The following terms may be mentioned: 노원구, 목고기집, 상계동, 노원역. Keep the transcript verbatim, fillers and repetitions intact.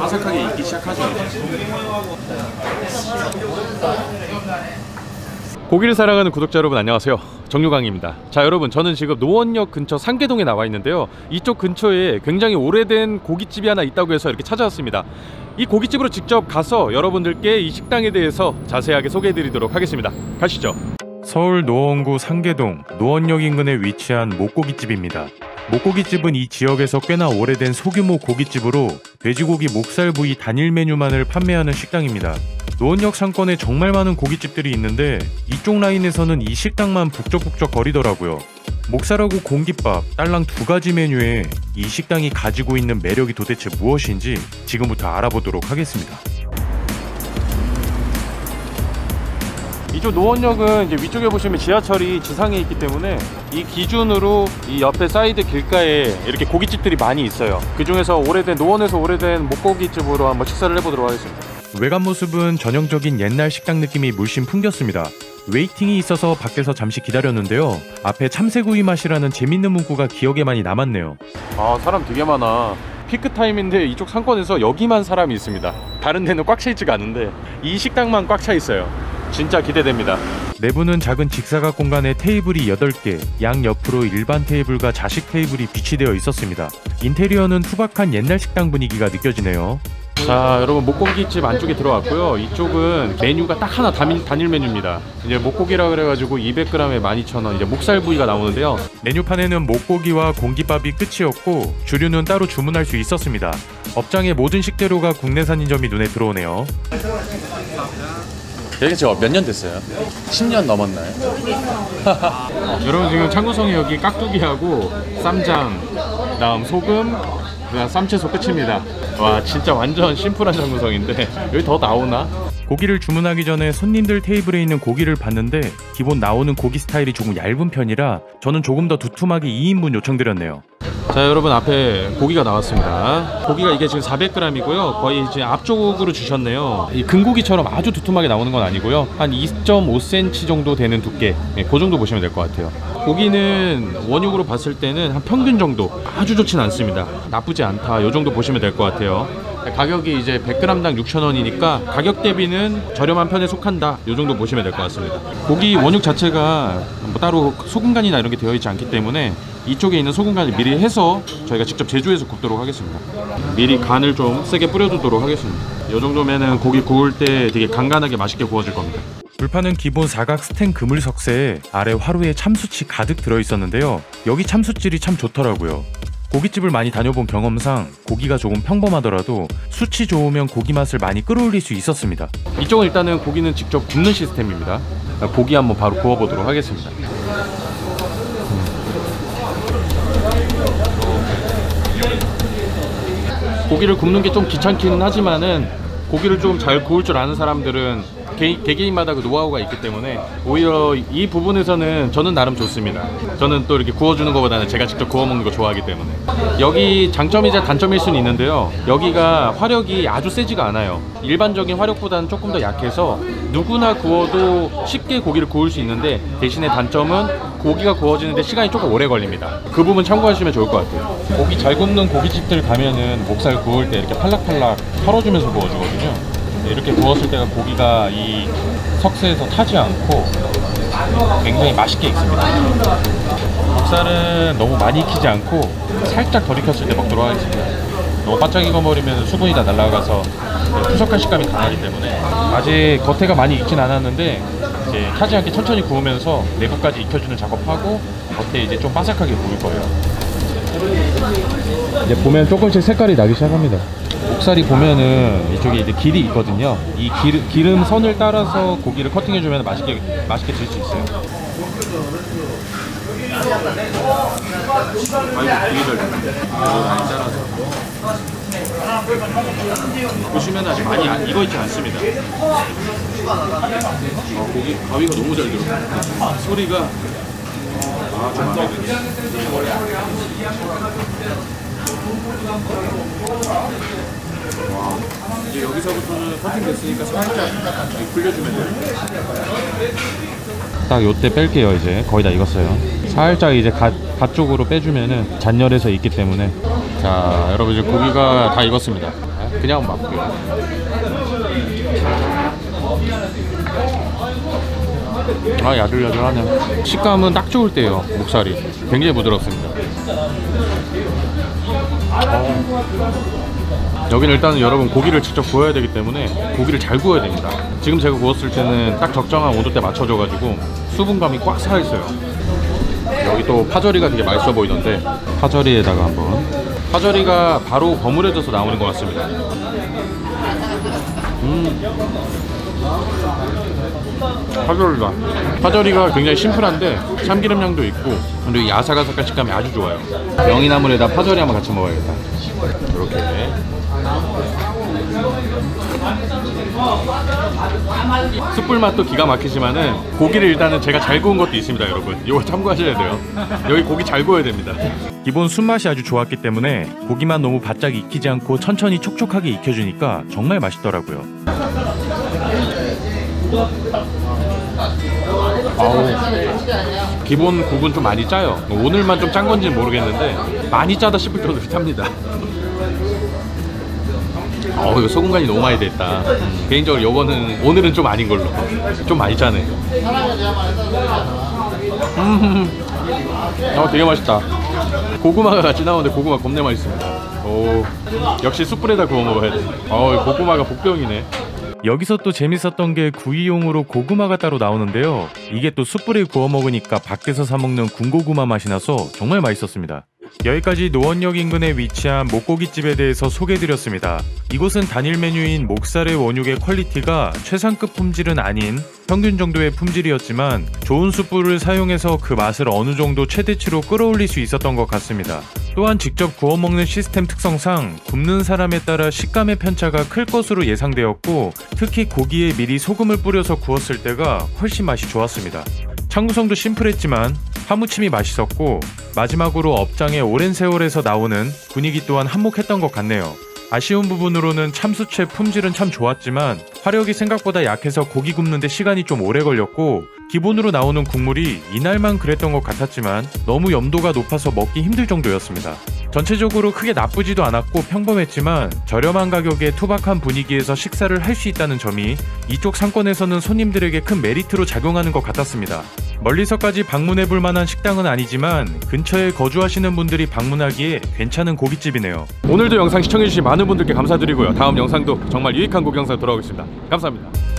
아삭하게 익기 시작하죠. 고기를 사랑하는 구독자 여러분 안녕하세요, 정유강입니다. 자 여러분, 저는 지금 노원역 근처 상계동에 나와 있는데요, 이쪽 근처에 굉장히 오래된 고깃집이 하나 있다고 해서 이렇게 찾아왔습니다. 이 고깃집으로 직접 가서 여러분들께 이 식당에 대해서 자세하게 소개해 드리도록 하겠습니다. 가시죠. 서울 노원구 상계동 노원역 인근에 위치한 목고기집입니다. 목고기집은 이 지역에서 꽤나 오래된 소규모 고깃집으로 돼지고기 목살 부위 단일 메뉴만을 판매하는 식당입니다. 노원역 상권에 정말 많은 고깃집들이 있는데 이쪽 라인에서는 이 식당만 북적북적 거리더라고요. 목살하고 공깃밥 딸랑 두 가지 메뉴에 이 식당이 가지고 있는 매력이 도대체 무엇인지 지금부터 알아보도록 하겠습니다. 이쪽 노원역은 이제 위쪽에 보시면 지하철이 지상에 있기 때문에 이 기준으로 이 옆에 사이드 길가에 이렇게 고깃집들이 많이 있어요. 그 중에서 오래된 노원에서 오래된 목고기집으로 한번 식사를 해보도록 하겠습니다. 외관 모습은 전형적인 옛날 식당 느낌이 물씬 풍겼습니다. 웨이팅이 있어서 밖에서 잠시 기다렸는데요, 앞에 참새구이 맛이라는 재밌는 문구가 기억에 많이 남았네요. 아 사람 되게 많아. 피크타임인데 이쪽 상권에서 여기만 사람이 있습니다. 다른 데는 꽉 차 있지가 않은데 이 식당만 꽉 차 있어요. 진짜 기대됩니다. 내부는 작은 직사각 공간에 테이블이 여덟 개, 양옆으로 일반 테이블과 좌식 테이블이 비치되어 있었습니다. 인테리어는 투박한 옛날 식당 분위기가 느껴지네요. 자 여러분, 목고기집 안쪽에 들어왔고요. 이쪽은 메뉴가 딱 하나 단일, 단일 메뉴입니다. 이제 목고기라 그래가지고 이백 그램에 만 이천 원, 이제 목살 부위가 나오는데요, 메뉴판에는 목고기와 공깃밥이 끝이었고 주류는 따로 주문할 수 있었습니다. 업장의 모든 식재료가 국내산인 점이 눈에 들어오네요. 여기 지금 몇 년 됐어요? 십 년 넘었나요? 여러분 지금 창구성이 여기 깍두기하고 쌈장, 그다음 소금, 그냥 쌈채소 끝입니다. 와 진짜 완전 심플한 장구성인데 여기 더 나오나? 고기를 주문하기 전에 손님들 테이블에 있는 고기를 봤는데 기본 나오는 고기 스타일이 조금 얇은 편이라 저는 조금 더 두툼하게 이 인분 요청드렸네요. 자 여러분, 앞에 고기가 나왔습니다. 고기가 이게 지금 사백 그램이고요 거의 이제 앞쪽으로 주셨네요. 이 금고기처럼 아주 두툼하게 나오는 건 아니고요, 한 이 점 오 센티미터 정도 되는 두께, 네, 그 정도 보시면 될 것 같아요. 고기는 원육으로 봤을 때는 한 평균 정도, 아주 좋진 않습니다. 나쁘지 않다, 이 정도 보시면 될 것 같아요. 가격이 이제 백 그램당 육천 원이니까 가격 대비는 저렴한 편에 속한다, 이 정도 보시면 될 것 같습니다. 고기 원육 자체가 뭐 따로 소금간이나 이런 게 되어 있지 않기 때문에 이쪽에 있는 소금간을 미리 해서 저희가 직접 제조해서 굽도록 하겠습니다. 미리 간을 좀 세게 뿌려두도록 하겠습니다. 이 정도면은 고기 구울 때 되게 간간하게 맛있게 구워질 겁니다. 불판은 기본 사각 스텐 그물 석쇠에 아래 화로에 참숯이 가득 들어있었는데요, 여기 참숯질이 참 좋더라고요. 고깃집을 많이 다녀본 경험상 고기가 조금 평범하더라도 숯이 좋으면 고기 맛을 많이 끌어올릴 수 있었습니다. 이쪽은 일단은 고기는 직접 굽는 시스템입니다. 고기 한번 바로 구워보도록 하겠습니다. 고기를 굽는 게 좀 귀찮기는 하지만은 고기를 좀 잘 구울 줄 아는 사람들은 개, 개개인마다 그 노하우가 있기 때문에 오히려 이 부분에서는 저는 나름 좋습니다. 저는 또 이렇게 구워주는 것보다는 제가 직접 구워 먹는 거 좋아하기 때문에. 여기 장점이자 단점일 수는 있는데요, 여기가 화력이 아주 세지가 않아요. 일반적인 화력보다는 조금 더 약해서 누구나 구워도 쉽게 고기를 구울 수 있는데, 대신에 단점은 고기가 구워지는데 시간이 조금 오래 걸립니다. 그 부분 참고하시면 좋을 것 같아요. 고기 잘 굽는 고깃집들 가면은 목살 구울 때 이렇게 팔락팔락 털어주면서 구워주거든요. 이렇게 구웠을 때가 고기가 이 석쇠에서 타지 않고 굉장히 맛있게 익습니다. 목살은 너무 많이 익히지 않고 살짝 덜 익혔을 때 먹도록 하겠습니다. 너무 바짝 익어버리면 수분이 다 날아가서 푸석한 식감이 강하기 때문에. 아직 겉에가 많이 익진 않았는데 이제 타지 않게 천천히 구우면서 내부까지 익혀주는 작업하고 겉에 이제 좀 바삭하게 구울 거예요. 이제 보면 조금씩 색깔이 나기 시작합니다. 목살이 보면은 이쪽에 이제 길이 있거든요. 이 기름, 기름 선을 따라서 고기를 커팅해주면 맛있게 맛있게 질 수 있어요. 보시면 아직 많이 안, 익어 있지 않습니다. 어, 고기 가위가 너무 잘 들어가요. 소리가 아, 좀 마음에 드네요. 와. 이제 여기서부터는 커팅됐으니까 살짝 굴려주면 돼요. 딱 요때 뺄게요. 이제 거의 다 익었어요. 살짝 이제 갓, 갓 쪽으로 빼주면은 잔열에서 익기 때문에. 자, 여러분 이제 고기가 다 익었습니다. 그냥 맞고요. 아, 야들야들하네. 식감은 딱 좋을 때예요. 목살이 굉장히 부드럽습니다. 어. 여기는 일단은 여러분 고기를 직접 구워야 되기 때문에 고기를 잘 구워야 됩니다. 지금 제가 구웠을 때는 딱 적정한 온도대 맞춰줘가지고 수분감이 꽉 살아있어요. 여기 또 파절이가 되게 맛있어 보이던데 파절이에다가 한번, 파절이가 바로 버무려져서 나오는 것 같습니다. 음. 파절이다. 파절이가 굉장히 심플한데 참기름 향도 있고 그리고 야삭아삭한 식감이 아주 좋아요. 명이나물에다 파절이 한번 같이 먹어야겠다. 이렇게. 숯불 맛도 기가 막히지만은 고기를 일단은 제가 잘 구운 것도 있습니다. 여러분 이거 참고하셔야 돼요. 여기 고기 잘 구워야 됩니다. 기본 숯맛이 아주 좋았기 때문에 고기만 너무 바짝 익히지 않고 천천히 촉촉하게 익혀주니까 정말 맛있더라고요. 아우, 기본 국은 좀 많이 짜요. 오늘만 좀 짠 건지는 모르겠는데 많이 짜다 싶을 정도로 짭니다. 어우, 이거 소금간이 너무 많이 됐다. 음, 개인적으로 요거는 오늘은 좀 아닌 걸로. 좀 많이 짜네. 음, 어, 되게 맛있다. 고구마가 같이 나오는데 고구마 겁내 맛있습니다. 오, 역시 숯불에다 구워 먹어야 돼. 어우, 고구마가 복병이네. 여기서 또 재밌었던 게 구이용으로 고구마가 따로 나오는데요. 이게 또 숯불에 구워 먹으니까 밖에서 사 먹는 군고구마 맛이 나서 정말 맛있었습니다. 여기까지 노원역 인근에 위치한 목고기집에 대해서 소개해드렸습니다. 이곳은 단일 메뉴인 목살의 원육의 퀄리티가 최상급 품질은 아닌 평균 정도의 품질이었지만 좋은 숯불을 사용해서 그 맛을 어느 정도 최대치로 끌어올릴 수 있었던 것 같습니다. 또한 직접 구워먹는 시스템 특성상 굽는 사람에 따라 식감의 편차가 클 것으로 예상되었고 특히 고기에 미리 소금을 뿌려서 구웠을 때가 훨씬 맛이 좋았습니다. 참구성도 심플했지만 파무침이 맛있었고 마지막으로 업장의 오랜 세월에서 나오는 분위기 또한 한몫했던 것 같네요. 아쉬운 부분으로는 참숯의 품질은 참 좋았지만 화력이 생각보다 약해서 고기 굽는데 시간이 좀 오래 걸렸고 기본으로 나오는 국물이 이날만 그랬던 것 같았지만 너무 염도가 높아서 먹기 힘들 정도였습니다. 전체적으로 크게 나쁘지도 않았고 평범했지만 저렴한 가격에 투박한 분위기에서 식사를 할 수 있다는 점이 이쪽 상권에서는 손님들에게 큰 메리트로 작용하는 것 같았습니다. 멀리서까지 방문해 볼 만한 식당은 아니지만 근처에 거주하시는 분들이 방문하기에 괜찮은 고깃집이네요. 오늘도 영상 시청해주신 많은 분들께 감사드리고요. 다음 영상도 정말 유익한 고기 영상으로 돌아오겠습니다. 감사합니다.